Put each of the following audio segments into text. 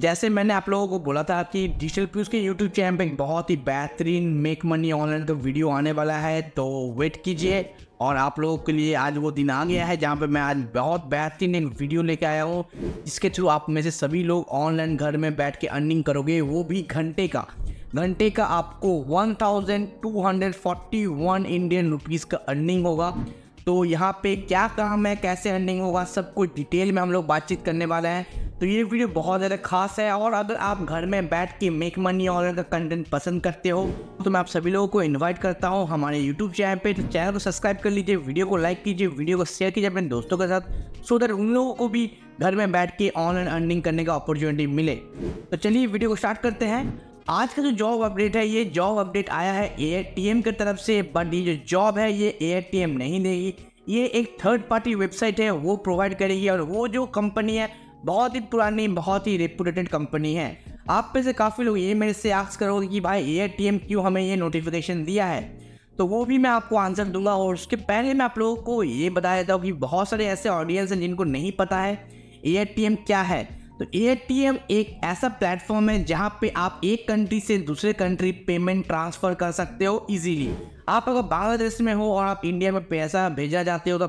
जैसे मैंने आप लोगों को बोला था कि डिजिटल पीयूष के यूट्यूब चैनल पर बहुत ही बेहतरीन मेक मनी ऑनलाइन का वीडियो आने वाला है, तो वेट कीजिए। और आप लोगों के लिए आज वो दिन आ गया है जहाँ पे मैं आज बहुत बेहतरीन एक वीडियो लेके आया हूँ, जिसके थ्रू आप में से सभी लोग ऑनलाइन घर में बैठ के अर्निंग करोगे, वो भी घंटे का आपको 1241 इंडियन रुपीज़ का अर्निंग होगा। तो यहाँ पे क्या काम है, कैसे अर्निंग होगा, सब कुछ डिटेल में हम लोग बातचीत करने वाले हैं। तो ये वीडियो बहुत ज़्यादा खास है, और अगर आप घर में बैठ के मेक मनी ऑनलाइन का कंटेंट पसंद करते हो तो मैं आप सभी लोगों को इनवाइट करता हूँ हमारे यूट्यूब चैनल पे। तो चैनल को सब्सक्राइब कर लीजिए, वीडियो को लाइक कीजिए, वीडियो को शेयर कीजिए अपने दोस्तों के साथ, सो दैट उन लोगों को भी घर में बैठ के ऑनलाइन अर्निंग करने का अपॉर्चुनिटी मिले। तो चलिए वीडियो को स्टार्ट करते हैं। आज का जो जॉब अपडेट है, ये जॉब अपडेट आया है ATM की तरफ से, बट ये जो जॉब है ये ATM नहीं देगी, ये एक थर्ड पार्टी वेबसाइट है वो प्रोवाइड करेगी। और वो जो कंपनी है बहुत ही पुरानी, बहुत ही रेपुटेटेड कंपनी है। आप में से काफ़ी लोग ये मेरे से आस्क करोगे कि भाई ATM क्यों हमें ये नोटिफिकेशन दिया है, तो वो भी मैं आपको आंसर दूंगा। और उसके पहले मैं आप लोगों को ये बता देता हूँ कि बहुत सारे ऐसे ऑडियंस हैं जिनको नहीं पता है ATM क्या है। तो ATM एक ऐसा प्लेटफॉर्म है जहाँ पे आप एक कंट्री से दूसरे कंट्री पेमेंट ट्रांसफ़र कर सकते हो ईजीली। आप अगर बांग्लादेश में हो और आप इंडिया में पैसा भेजना चाहते हो तो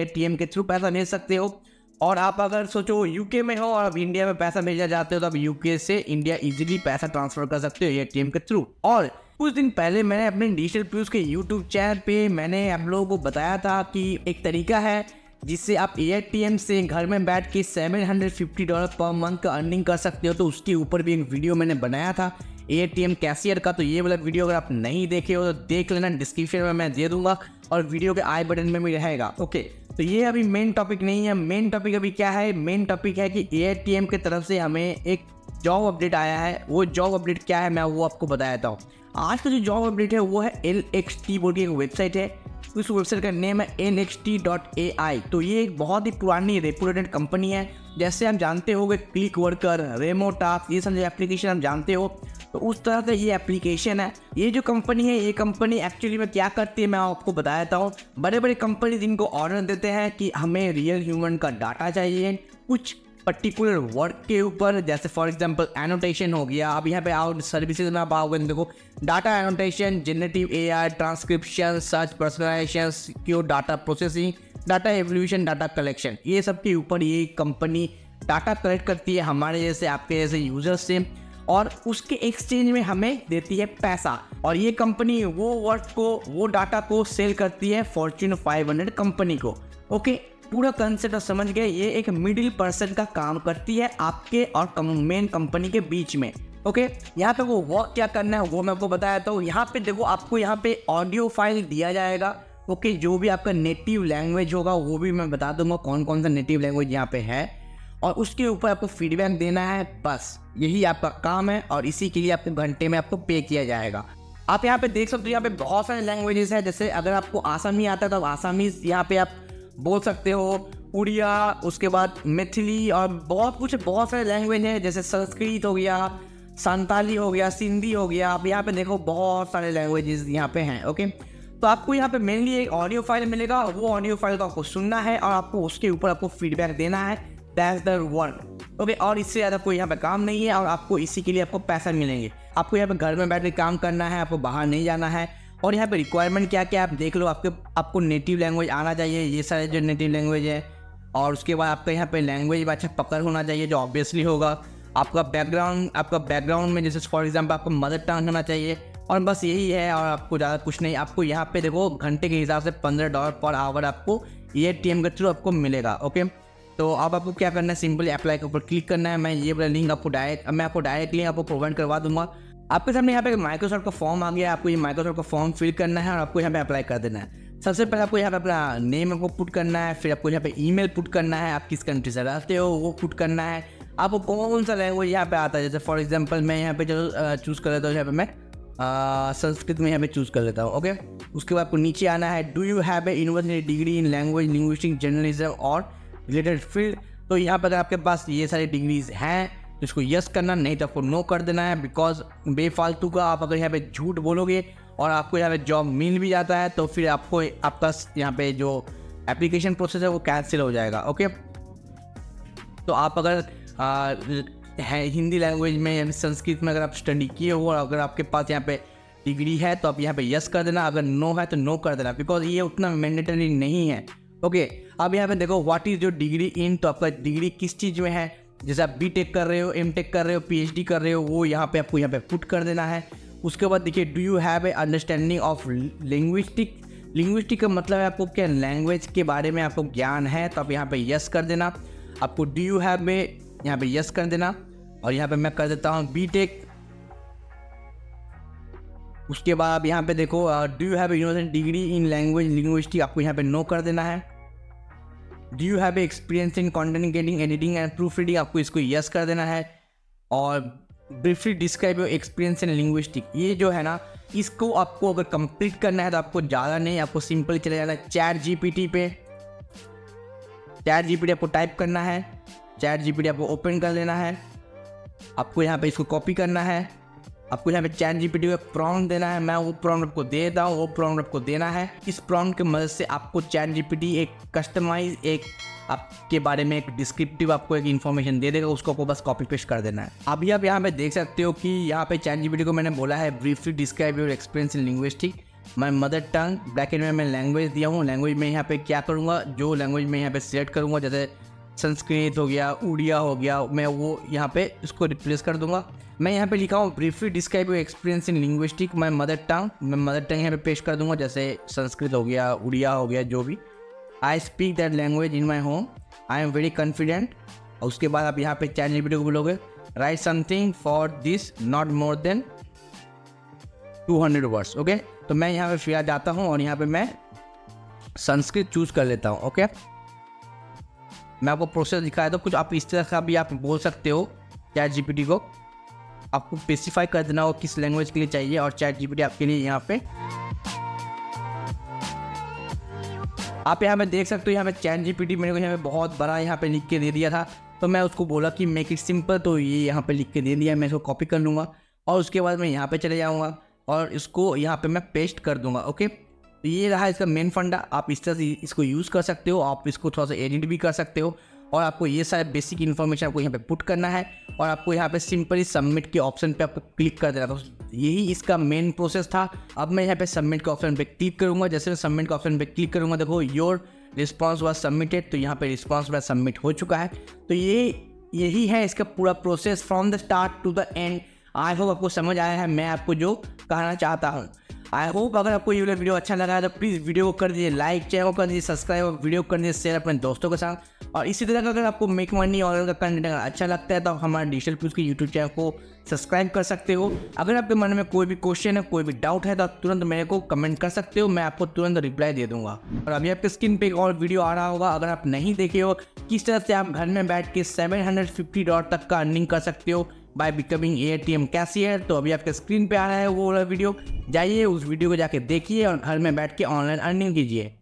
ATM के थ्रू पैसा भेज सकते हो। और आप अगर सोचो UK में हो और आप इंडिया में पैसा भेजना चाहते हो तो आप UK से इंडिया इजीली पैसा ट्रांसफ़र कर सकते हो ATM के थ्रू। और कुछ दिन पहले मैंने अपने डिजिटल पीयूष के YouTube चैनल पे मैंने आप लोगों को बताया था कि एक तरीका है जिससे आप ATM से घर में बैठ के $750 पर मंथ का अर्निंग कर सकते हो। तो उसके ऊपर भी एक वीडियो मैंने बनाया था ATM कैशियर का, तो ये वाला वीडियो अगर आप नहीं देखे हो तो देख लेना, डिस्क्रिप्शन में मैं दे दूंगा और वीडियो के आई बटन में भी रहेगा। ओके, तो ये अभी मेन टॉपिक नहीं है। मेन टॉपिक अभी क्या है, मेन टॉपिक है कि ATM की तरफ से हमें एक जॉब अपडेट आया है। वो जॉब अपडेट क्या है मैं वो आपको बता देता हूँ। आज का जो जॉब अपडेट है वो है LXT बोर्ड की एक वेबसाइट है, उस वेबसाइट का नेम है lxt.ai। तो ये एक बहुत ही पुरानी रेपुटेड कंपनी है, जैसे आप जानते होंगे क्लिकवर्कर, रेमो टास्क, ये सब जो एप्लीकेशन आप जानते हो, तो उस तरह से ये एप्लीकेशन है। ये जो कंपनी है, ये कंपनी एक्चुअली में क्या करती है मैं आपको बता देता हूँ। बड़े बड़े कंपनी जिनको ऑर्डर देते हैं कि हमें रियल ह्यूमन का डाटा चाहिए कुछ पर्टिकुलर वर्क के ऊपर, जैसे फॉर एग्जांपल एनोटेशन हो गया। अब यहाँ पे आउट सर्विसेज में आप आओगे, देखो data annotation, generative AI, transcription, search personalisation, secure data processing, data evolution, data collection, ये सब के ऊपर ये कंपनी डाटा कलेक्ट करती है हमारे जैसे, आपके जैसे यूजर्स से, और उसके एक्सचेंज में हमें देती है पैसा। और ये कंपनी वो वर्क को, वो डाटा को सेल करती है फॉर्च्यून 500 कंपनी को। ओके, पूरा कंसेप्ट आप समझ गए। ये एक मिडिल पर्सन का काम करती है आपके और मेन कंपनी के बीच में। ओके, यहाँ पे वो वर्क क्या करना है वो मैं आपको बता देता हूँ। यहाँ पे देखो, आपको यहाँ पे ऑडियो फाइल दिया जाएगा। ओके, जो भी आपका नेटिव लैंग्वेज होगा वो भी मैं बता दूंगा कौन कौन सा नेटिव लैंग्वेज यहाँ पे है, और उसके ऊपर आपको फीडबैक देना है। बस यही आपका काम है, और इसी के लिए आपको घंटे में आपको पे किया जाएगा। आप यहाँ पे देख सकते हो, यहाँ पे बहुत सारे लैंग्वेजेस है। जैसे अगर आपको आसामी आता है तो आसामी यहाँ पे आप बोल सकते हो, उड़िया, उसके बाद मैथिली, और बहुत सारे लैंग्वेज हैं जैसे संस्कृत हो गया, संताली हो गया, सिंधी हो गया। आप यहाँ पे देखो बहुत सारे लैंग्वेजेस यहाँ पे हैं। ओके, तो आपको यहाँ पे मेनली एक ऑडियो फाइल मिलेगा, वो ऑडियो फाइल को आपको सुनना है और आपको उसके ऊपर आपको फीडबैक देना है। That's the work. ओके, और इससे ज़्यादा कोई यहाँ पे काम नहीं है, और आपको इसी के लिए आपको पैसा मिलेंगे। आपको यहाँ पे घर में बैठ के काम करना है, आपको बाहर नहीं जाना है। और यहाँ पे रिक्वायरमेंट क्या क्या आप देख लो, आपको नेटिव लैंग्वेज आना चाहिए, ये सारे जो नेटिव लैंग्वेज है, और उसके बाद आपका यहाँ पे लैंग्वेज में अच्छा पकड़ होना चाहिए जो ऑब्वियसली होगा। आपका बैकग्राउंड में जैसे फॉर एग्जांपल आपका मदर टंग होना चाहिए, और बस यही है, और आपको ज़्यादा कुछ नहीं। आपको यहाँ पे देखो घंटे के हिसाब से $15 पर आवर आपको ATM के थ्रू आपको मिलेगा। ओके, तो अब आपको क्या करना है, सिंपली अप्लाई के ऊपर क्लिक करना है। मैं ये वाला लिंक आपको डायरेक्टली आपको प्रोवाइड करवा दूँगा। आपके सामने यहाँ पे माइक्रोसॉफ्ट का फॉर्म आ गया। आपको ये माइक्रोसॉफ्ट का फॉर्म फिल करना है और आपको यहाँ पे अप्लाई कर देना है। सबसे पहले आपको यहाँ पे अपना नेम आपको पुट करना है, फिर आपको यहाँ पे ईमेल पुट करना है, आप किस कंट्री से रहते हो वो पुट करना है, आपको कौन सा लैंग्वेज यहाँ पे आता है। जैसे फॉर एग्जाम्पल मैं यहाँ पे जो चूज़ कर लेता हूँ, यहाँ पे मैं संस्कृत में यहाँ पे चूज़ कर लेता हूँ। ओके, उसके बाद आपको नीचे आना है, do you have a university degree in language, linguistic, journalism और रिलेटेड फील्ड। तो यहाँ पर आपके पास ये सारी डिग्रीज हैं तो इसको यस करना, नहीं तो आपको नो कर देना है। बिकॉज बेफालतू का आप अगर यहाँ पे झूठ बोलोगे और आपको यहाँ पे जॉब मिल भी जाता है तो फिर आपको आपका यहाँ पे जो एप्लीकेशन प्रोसेस है वो कैंसिल हो जाएगा। ओके, तो आप अगर है हिंदी लैंग्वेज में यानी संस्कृत में अगर आप स्टडी किए हो, और अगर आपके पास यहाँ पे डिग्री है तो आप यहाँ पे यस कर देना, अगर नो है तो नो कर देना, बिकॉज ये उतना मैंडेटरी नहीं है। ओके, अब यहाँ पे देखो what is your degree in, तो आपका डिग्री किस चीज़ में है। जैसे आप बीटेक कर रहे हो, एमटेक कर रहे हो, पीएचडी कर रहे हो, वो यहाँ पे आपको यहाँ पे पुट कर देना है। उसके बाद देखिए do you have a understanding of linguistic, linguistic का मतलब है आपको क्या लैंग्वेज के बारे में आपको ज्ञान है, तो आप यहाँ पे यस कर देना। आपको डू यू हैव में यहाँ पे यस कर देना, और यहाँ पे मैं कर देता हूँ बीटेक। उसके बाद आप यहाँ पे देखो do you have university degree in language linguistic, आपको यहाँ पे नो कर देना है। Do you have experience in content creating, editing and proof reading, आपको इसको यस कर देना है। और briefly describe your experience in linguistic, ये जो है ना इसको आपको अगर कंप्लीट करना है तो आपको ज़्यादा नहीं, आपको सिंपल चले जाना है ChatGPT पे। ChatGPT आपको टाइप करना है, ChatGPT आपको ओपन कर लेना है, आपको यहाँ पे इसको कॉपी करना है, आपको यहाँ पे ChatGPT को प्रॉम्प्ट देना है। मैं वो प्रॉम्प्ट आपको दे देता हूँ, वो प्रॉम्प्ट आपको देना है। इस प्रॉम्प्ट की मदद से आपको ChatGPT एक कस्टमाइज एक आपके बारे में एक डिस्क्रिप्टिव आपको एक इन्फॉर्मेशन दे देगा, उसको आपको बस कॉपी पेस्ट कर देना है। अभी आप यहाँ पे देख सकते हो कि यहाँ पे ChatGPT को मैंने बोला है briefly describe your experience in linguistic, मैं mother tongue black and white में लैंग्वेज दिया हूँ। लैंग्वेज में यहाँ पे क्या करूँगा, जो लैंग्वेज में यहाँ पे सेलेक्ट करूँगा जैसे संस्कृत हो गया, उड़िया हो गया, मैं वो यहाँ पे उसको रिप्लेस कर दूंगा। मैं यहाँ पे लिखा हूँ briefly describe your experience in linguistic, मैं मदर टंग यहाँ पे पेश कर दूंगा, जैसे संस्कृत हो गया, उड़िया हो गया, जो भी। I speak that language in my home, I am very confident. और उसके बाद आप यहाँ पे ChatGPT को बोलोगे write something for this not more than 200 words. Okay, तो मैं यहाँ पे फिर जाता हूँ और यहाँ पे मैं संस्कृत चूज़ कर लेता हूँ। ओके, मैं आपको प्रोसेस दिखाया था कुछ, आप इस तरह का भी आप बोल सकते हो ChatGPT को। आपको स्पेसिफाई कर देना हो किस लैंग्वेज के लिए चाहिए, और ChatGPT आपके लिए यहाँ पे आप यहाँ पे देख सकते हो। यहाँ पे ChatGPT मेरे को यहाँ पे बहुत बड़ा यहाँ पे लिख के दे दिया था, तो मैं उसको बोला कि मेक इट सिंपल, तो ये यहाँ पे लिख के दे दिया। मैं इसको कॉपी कर लूँगा और उसके बाद मैं यहाँ पे चले जाऊँगा और इसको यहाँ पे मैं पेस्ट कर दूँगा। ओके, तो ये रहा इसका मेन फंडा। आप इस तरह से इसको यूज़ कर सकते हो, आप इसको थोड़ा सा एडिट भी कर सकते हो, और आपको ये सारे बेसिक इन्फॉर्मेशन आपको यहाँ पे पुट करना है, और आपको यहाँ पे सिंपली सबमिट के ऑप्शन पे आपको क्लिक कर देना था। तो यही इसका मेन प्रोसेस था। अब मैं यहाँ पे सबमिट के ऑप्शन पे क्लिक करूँगा। जैसे मैं सबमिट के ऑप्शन पे क्लिक करूँगा, देखो योर रिस्पॉन्स वॉज सबमिटेड, तो यहाँ पर रिस्पॉन्स मेरा सबमिट हो चुका है। तो यही है इसका पूरा process from the start to the end. I hope आपको समझ आया है मैं आपको जो कहना चाहता हूँ। आई होप अगर आपको ये वीडियो अच्छा लगा है तो प्लीज़ वीडियो को कर दीजिए लाइक, चैनल को कर दीजिए सब्सक्राइब, और वीडियो को कर दीजिए शेयर अपने दोस्तों के साथ। और इसी तरह का अगर आपको मेक मनी और कंटेंट अच्छा लगता है तो हमारे डिजिटल पीयूष के यूट्यूब चैनल को सब्सक्राइब कर सकते हो। अगर आपके मन में कोई भी क्वेश्चन है, कोई भी डाउट है, तो आप तुरंत मेरे को कमेंट कर सकते हो, मैं आपको तुरंत रिप्लाई दे दूंगा। और अभी आपके स्क्रीन पे एक और वीडियो आ रहा होगा, अगर आप नहीं देखे हो किस तरह से आप घर में बैठ के $750 तक का अर्निंग कर सकते हो बाय बिकमिंग ATM कैशियर, तो अभी आपके स्क्रीन पे आ रहा है वो वाला वीडियो। जाइए उस वीडियो को जाके देखिए और घर में बैठ के ऑनलाइन अर्निंग कीजिए।